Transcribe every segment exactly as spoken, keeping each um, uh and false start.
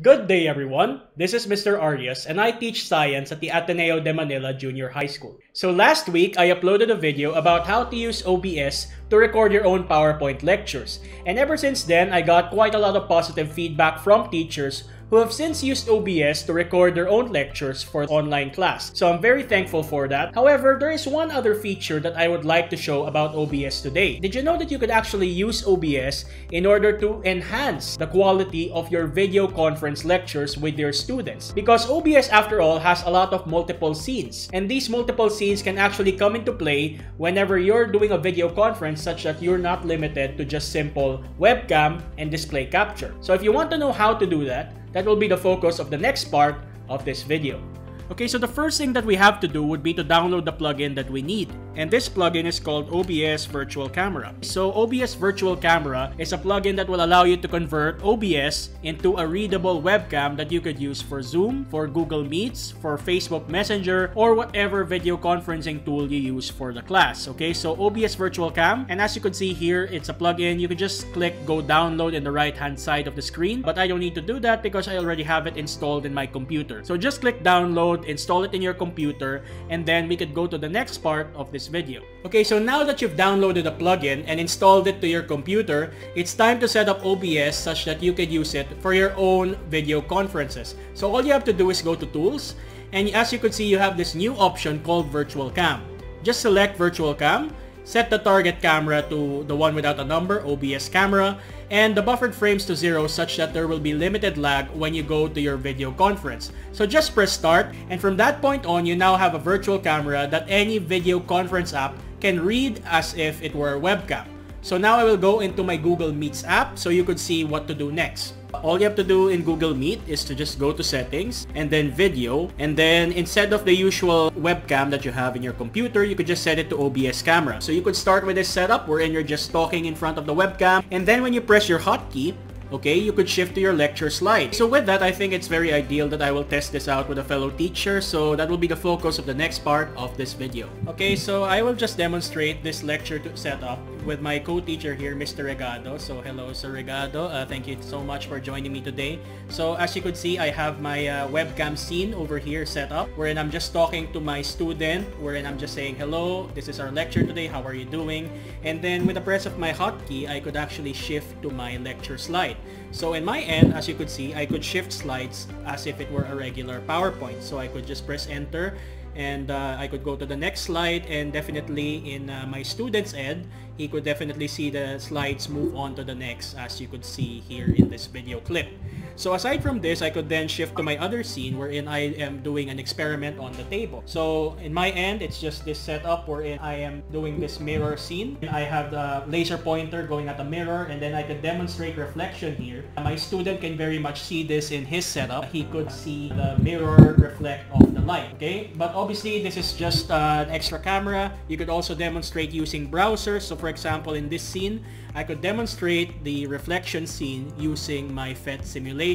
Good day, everyone. This is Mister Arias, and I teach science at the Ateneo de Manila Junior High School. So last week, I uploaded a video about how to use O B S to record your own PowerPoint lectures. And ever since then, I got quite a lot of positive feedback from teachers who have since used O B S to record their own lectures for online class. So I'm very thankful for that. However, there is one other feature that I would like to show about O B S today. Did you know that you could actually use O B S in order to enhance the quality of your video conference lectures with your students? Because O B S, after all, has a lot of multiple scenes. And these multiple scenes can actually come into play whenever you're doing a video conference, such that you're not limited to just simple webcam and display capture. So if you want to know how to do that, that will be the focus of the next part of this video. Okay, so the first thing that we have to do would be to download the plugin that we need. And this plugin is called O B S Virtual Camera. So O B S Virtual Camera is a plugin that will allow you to convert O B S into a readable webcam that you could use for Zoom, for Google Meets, for Facebook Messenger, or whatever video conferencing tool you use for the class. Okay, so O B S Virtual Cam. And as you could see here, it's a plugin. You can just click go download in the right hand side of the screen. But I don't need to do that because I already have it installed in my computer. So just click download, install it in your computer, and then we could go to the next part of this video. Okay, so now that you've downloaded a plugin and installed it to your computer, it's time to set up O B S such that you could use it for your own video conferences. So all you have to do is go to Tools, and as you can see, you have this new option called Virtual Cam. Just select Virtual Cam, set the target camera to the one without a number, O B S camera, and the buffered frames to zero such that there will be limited lag when you go to your video conference. So just press start, and from that point on, you now have a virtual camera that any video conference app can read as if it were a webcam. So now I will go into my Google Meets app so you could see what to do next. All you have to do in Google Meet is to just go to settings and then video, and then instead of the usual webcam that you have in your computer, you could just set it to O B S camera. So you could start with this setup wherein you're just talking in front of the webcam, and then when you press your hotkey, okay, you could shift to your lecture slide. So with that, I think it's very ideal that I will test this out with a fellow teacher. So that will be the focus of the next part of this video. Okay, so I will just demonstrate this lecture to setup with my co-teacher here, Mister Regado. So hello, Sir Regado. Uh, thank you so much for joining me today. So as you could see, I have my uh, webcam scene over here set up, wherein I'm just talking to my student, wherein I'm just saying, hello, this is our lecture today. How are you doing? And then with the press of my hotkey, I could actually shift to my lecture slide. So in my end, as you could see, I could shift slides as if it were a regular PowerPoint. So I could just press enter, and uh, I could go to the next slide, and definitely in uh, my student's end, he could definitely see the slides move on to the next, as you could see here in this video clip. So aside from this, I could then shift to my other scene wherein I am doing an experiment on the table. So in my end, it's just this setup wherein I am doing this mirror scene. I have the laser pointer going at the mirror, and then I could demonstrate reflection here. My student can very much see this in his setup. He could see the mirror reflect off the light, okay? But obviously, this is just uh, an extra camera. You could also demonstrate using browsers. So for example, in this scene, I could demonstrate the reflection scene using my PhET simulation.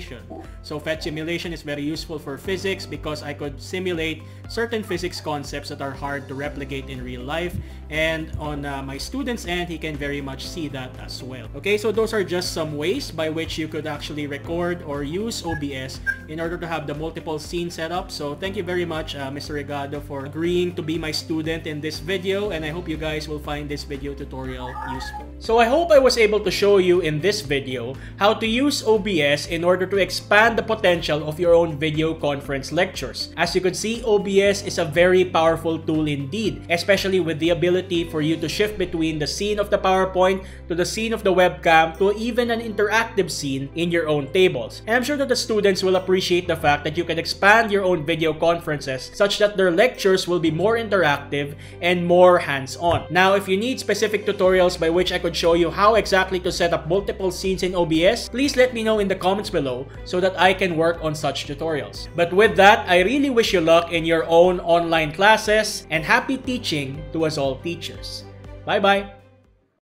So PhET simulation is very useful for physics because I could simulate certain physics concepts that are hard to replicate in real life. And on uh, my student's end, he can very much see that as well. Okay, so those are just some ways by which you could actually record or use O B S in order to have the multiple scene set up. So thank you very much, uh, Mister Regado, for agreeing to be my student in this video. And I hope you guys will find this video tutorial useful. So I hope I was able to show you in this video how to use O B S in order to expand the potential of your own video conference lectures. As you could see, O B S is a very powerful tool indeed, especially with the ability for you to shift between the scene of the PowerPoint to the scene of the webcam to even an interactive scene in your own tables. And I'm sure that the students will appreciate the fact that you can expand your own video conferences such that their lectures will be more interactive and more hands-on. Now, if you need specific tutorials by which I could show you how exactly to set up multiple scenes in O B S, please let me know in the comments below so that I can work on such tutorials. But with that, I really wish you luck in your own online classes, and happy teaching to us all teachers. Bye-bye!